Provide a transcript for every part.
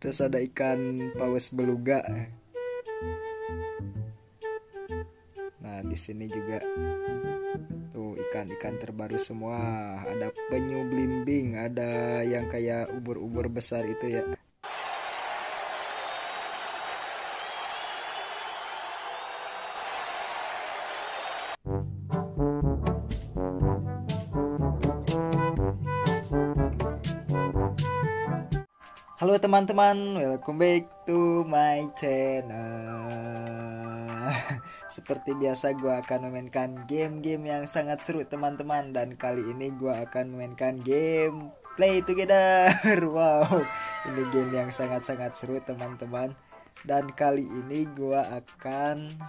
Terus ada ikan paus beluga. Nah, di sini juga tuh ikan-ikan terbaru semua. Ada penyu blimbing, ada yang kayak ubur-ubur besar itu ya. Halo teman-teman, welcome back to my channel. Seperti biasa gue akan memainkan game-game yang sangat seru teman-teman. Dan kali ini gue akan memainkan game Play Together. Wow, ini game yang sangat-sangat seru teman-teman. Dan kali ini gue akan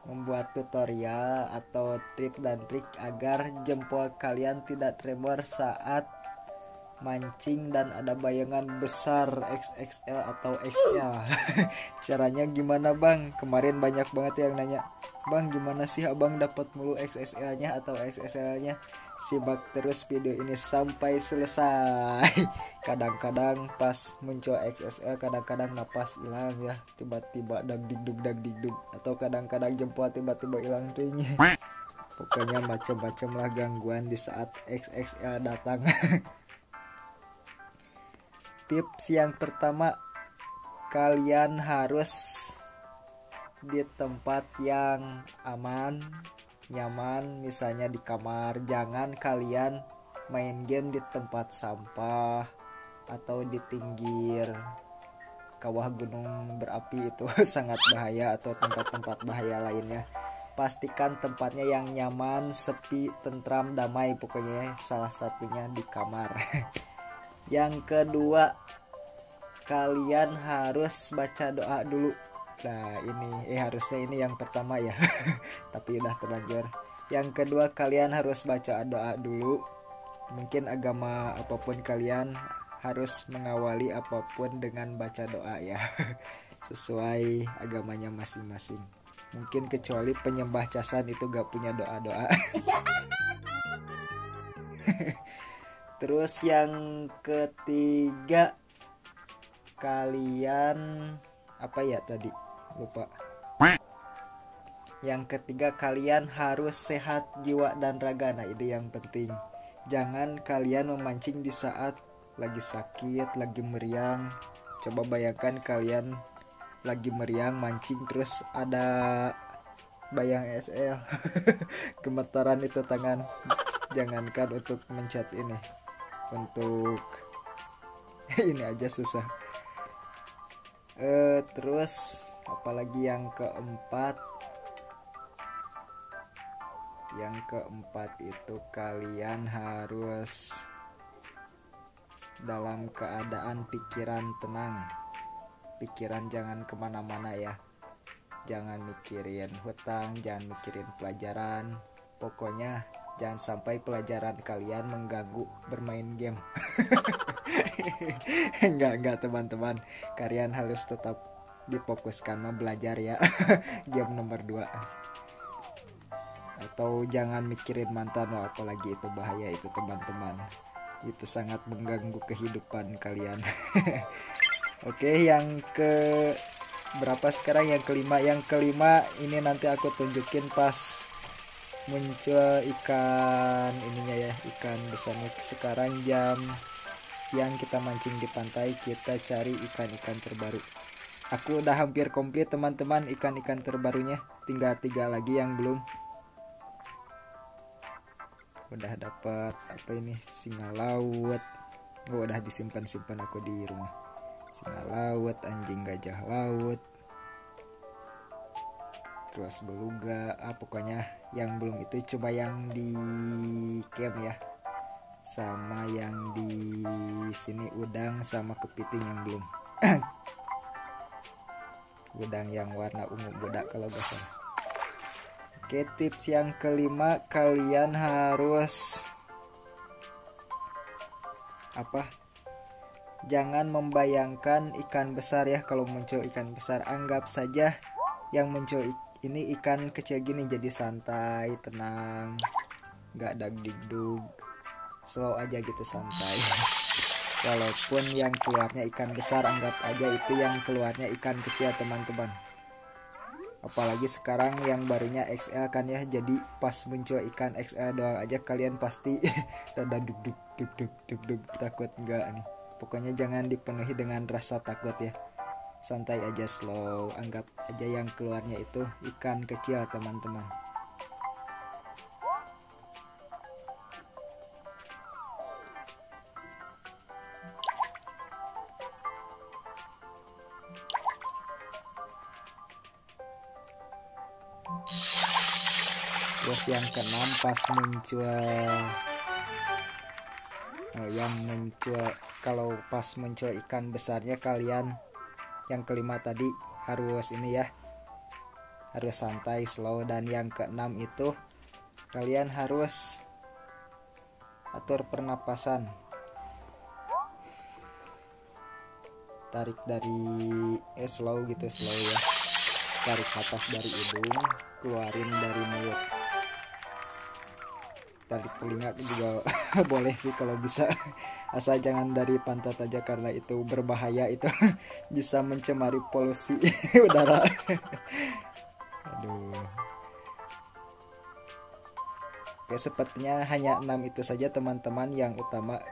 membuat tutorial atau trik dan trik agar jempol kalian tidak tremor saat mancing dan ada bayangan besar XXL atau XL. Caranya gimana bang? Kemarin banyak banget yang nanya, bang gimana sih abang dapat mulu XXL-nya atau XXL-nya? Simak terus video ini sampai selesai. Kadang-kadang pas muncul XXL, kadang-kadang napas hilang ya, tiba-tiba dag digdug, atau kadang-kadang jempol tiba-tiba hilang tuinya. Pokoknya macam-macam lah gangguan di saat XXL datang. Tips yang pertama, kalian harus di tempat yang aman, nyaman, misalnya di kamar. Jangan kalian main game di tempat sampah atau di pinggir kawah gunung berapi, itu sangat bahaya, atau tempat-tempat bahaya lainnya. Pastikan tempatnya yang nyaman, sepi, tentram, damai, pokoknya salah satunya di kamar. Yang kedua, kalian harus baca doa dulu. Nah ini harusnya ini yang pertama ya, tapi udah terlanjur. Yang kedua, kalian harus baca doa dulu. Mungkin agama apapun kalian harus mengawali apapun dengan baca doa ya, sesuai agamanya masing-masing. Mungkin kecuali penyembah casan itu gak punya doa-doa. Terus yang ketiga, kalian yang ketiga, kalian harus sehat jiwa dan raga. Nah itu yang penting. Jangan kalian memancing di saat lagi sakit, lagi meriang. Coba bayangkan kalian lagi meriang mancing terus ada bayang SL. Gemetaran itu tangan. Jangankan untuk mencet ini, untuk ini aja susah. Terus apalagi yang keempat? Yang keempat itu kalian harus dalam keadaan pikiran tenang. Pikiran jangan kemana-mana ya. Jangan mikirin hutang, jangan mikirin pelajaran. Pokoknya jangan sampai pelajaran kalian mengganggu bermain game. Enggak teman-teman. Kalian harus tetap difokuskan belajar ya. Game nomor 2. Atau jangan mikirin mantan, apalagi itu bahaya itu teman-teman. Itu sangat mengganggu kehidupan kalian. Oke, yang ke berapa sekarang? Yang kelima. Yang kelima ini nanti aku tunjukin pas muncul ikan ininya ya, ikan besarnya. Sekarang jam siang, kita mancing di pantai, kita cari ikan-ikan terbaru. Aku udah hampir komplit teman-teman ikan-ikan terbarunya, tinggal 3 lagi yang belum. Udah dapat apa ini, singa laut. Udah disimpan-simpan aku di rumah. Singa laut, anjing gajah laut, terus beluga. Pokoknya yang belum itu coba yang di camp ya, sama yang di sini udang sama kepiting yang belum. Udang yang warna ungu bodak kalau gak salah. Oke, tips yang kelima, kalian harus jangan membayangkan ikan besar ya. Kalau muncul ikan besar, anggap saja yang muncul ini ikan kecil gini, jadi santai, tenang, nggak ada digdug. slow aja gitu, santai. Walaupun yang keluarnya ikan besar, anggap aja itu yang keluarnya ikan kecil teman-teman. Apalagi sekarang yang barunya XL kan ya, jadi pas muncul ikan XL doang aja kalian pasti rada duduk takut enggak nih. Pokoknya jangan dipenuhi dengan rasa takut ya, santai aja, slow, anggap aja yang keluarnya itu ikan kecil teman-teman. Terus yang keenam pas muncul, kalau pas muncul ikan besarnya kalian yang kelima tadi harus ini ya, harus santai, slow. Dan yang keenam itu kalian harus atur pernapasan, tarik dari slow gitu, slow ya, tarik atas dari hidung, keluarin dari mulut. Tarik telinga juga boleh sih kalau bisa, asal jangan dari pantat aja karena itu berbahaya, itu bisa mencemari polusi udara. Aduh. Oke, sepertinya hanya 6 itu saja teman-teman yang utama.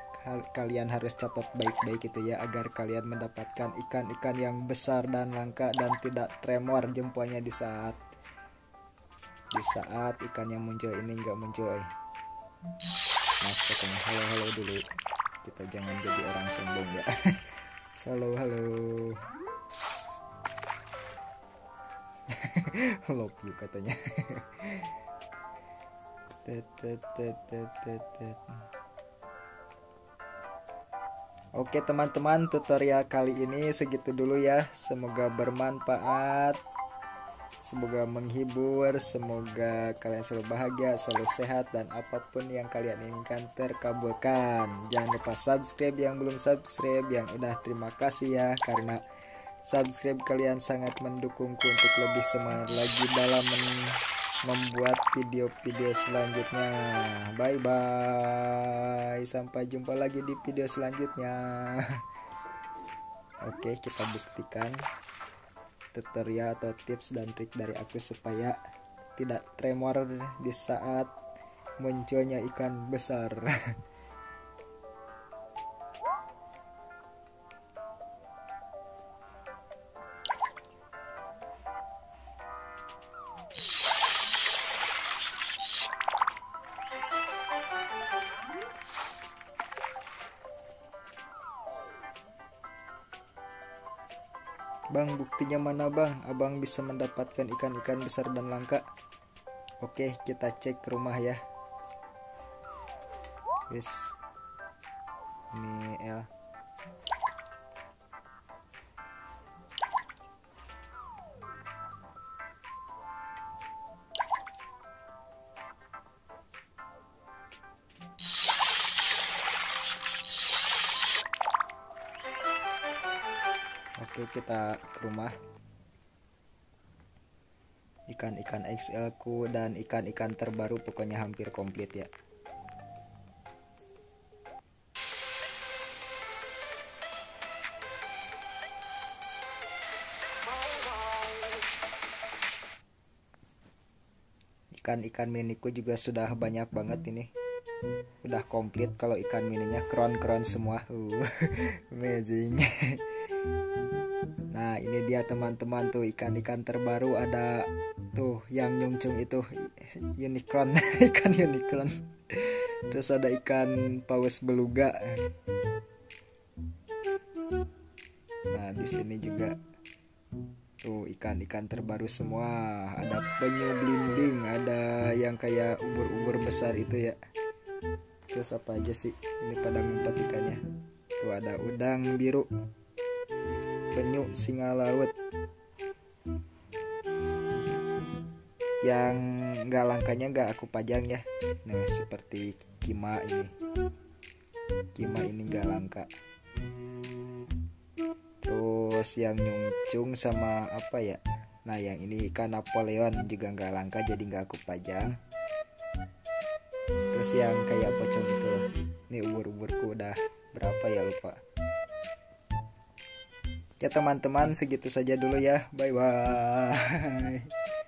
Kalian harus catat baik-baik itu ya, agar kalian mendapatkan ikan-ikan yang besar dan langka dan tidak tremor jempolnya di saat ikan yang muncul ini nggak muncul. Mas, pokoknya halo-halo dulu, kita jangan jadi orang sombong ya. Halo-halo. Love you katanya. Oke teman-teman, tutorial kali ini segitu dulu ya. Semoga bermanfaat, semoga menghibur, semoga kalian selalu bahagia, selalu sehat, dan apapun yang kalian inginkan terkabulkan. Jangan lupa subscribe yang belum subscribe, yang udah terima kasih ya, karena subscribe kalian sangat mendukungku untuk lebih semangat lagi dalam membuat video-video selanjutnya. Bye bye, sampai jumpa lagi di video selanjutnya. Oke, kita buktikan tutorial atau tips dan trik dari aku supaya tidak tremor di saat munculnya ikan besar. Bang, buktinya mana bang? Abang bisa mendapatkan ikan-ikan besar dan langka. Oke, kita cek ke rumah ya. Wis. Ini L. Oke, kita ke rumah. Ikan-ikan XL ku dan ikan-ikan terbaru pokoknya hampir komplit ya. Ikan-ikan miniku juga sudah banyak banget ini. Udah komplit kalau ikan mininya, kron-kron semua. Amazing. Nah, ini dia teman-teman tuh ikan-ikan terbaru, ada tuh yang nyungcung itu unicorn. Ikan unicorn. Terus ada ikan paus beluga. Nah, di sini juga tuh ikan-ikan terbaru semua. Ada penyu blimbing, ada yang kayak ubur-ubur besar itu ya. Terus apa aja sih? Ini pada ngumpet ikannya. Tuh ada udang biru, penyu, singa laut. Yang nggak langkanya nggak aku pajang ya. Nah, seperti kima ini. Kima ini nggak langka. Terus yang nyungcung sama apa ya? Nah, yang ini ikan Napoleon juga nggak langka, jadi nggak aku pajang. terus yang kayak pocong gitu lah. Ini umur-umurku udah berapa ya, lupa. Ya teman-teman, segitu saja dulu ya. Bye-bye.